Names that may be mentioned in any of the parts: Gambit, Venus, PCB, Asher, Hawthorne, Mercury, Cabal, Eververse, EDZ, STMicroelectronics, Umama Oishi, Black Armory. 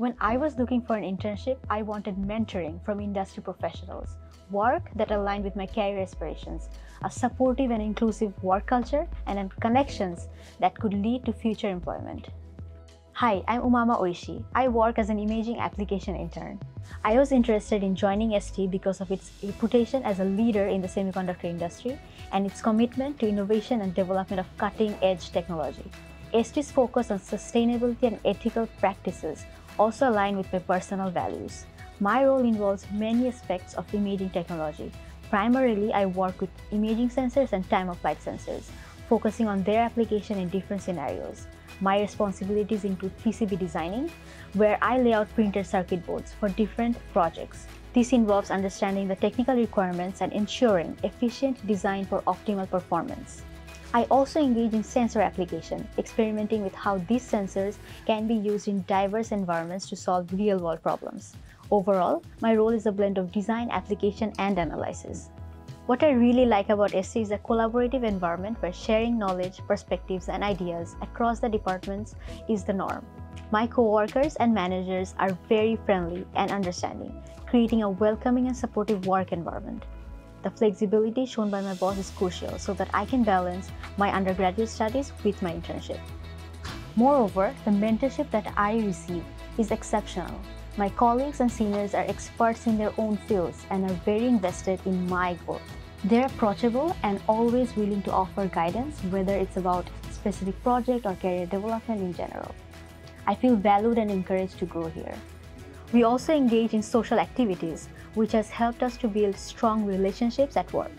When I was looking for an internship, I wanted mentoring from industry professionals, work that aligned with my career aspirations, a supportive and inclusive work culture, and connections that could lead to future employment. Hi, I'm Umama Oishi. I work as an imaging application intern. I was interested in joining ST because of its reputation as a leader in the semiconductor industry and its commitment to innovation and development of cutting-edge technology. ST's focus on sustainability and ethical practices also align with my personal values. My role involves many aspects of imaging technology. Primarily, I work with imaging sensors and time-of-flight sensors, focusing on their application in different scenarios. My responsibilities include PCB designing, where I lay out printed circuit boards for different projects. This involves understanding the technical requirements and ensuring efficient design for optimal performance. I also engage in sensor application, experimenting with how these sensors can be used in diverse environments to solve real-world problems. Overall, my role is a blend of design, application, and analysis. What I really like about ST is a collaborative environment where sharing knowledge, perspectives, and ideas across the departments is the norm. My co-workers and managers are very friendly and understanding, creating a welcoming and supportive work environment. The flexibility shown by my boss is crucial so that I can balance my undergraduate studies with my internship. Moreover, the mentorship that I receive is exceptional. My colleagues and seniors are experts in their own fields and are very invested in my growth. They're approachable and always willing to offer guidance, whether it's about a specific project or career development in general. I feel valued and encouraged to grow here. We also engage in social activities, which has helped us to build strong relationships at work.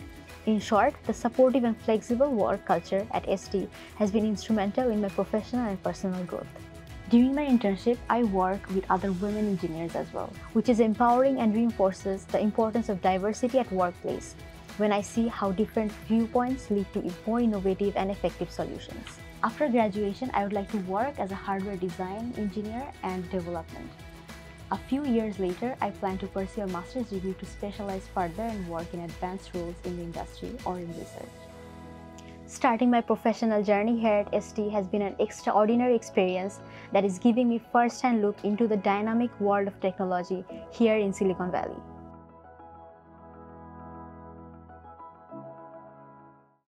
In short, the supportive and flexible work culture at ST has been instrumental in my professional and personal growth. During my internship, I work with other women engineers as well, which is empowering and reinforces the importance of diversity at workplace when I see how different viewpoints lead to more innovative and effective solutions. After graduation, I would like to work as a hardware design engineer and development. A few years later, I plan to pursue a master's degree to specialize further and work in advanced roles in the industry or in research. Starting my professional journey here at ST has been an extraordinary experience that is giving me a first-hand look into the dynamic world of technology here in Silicon Valley.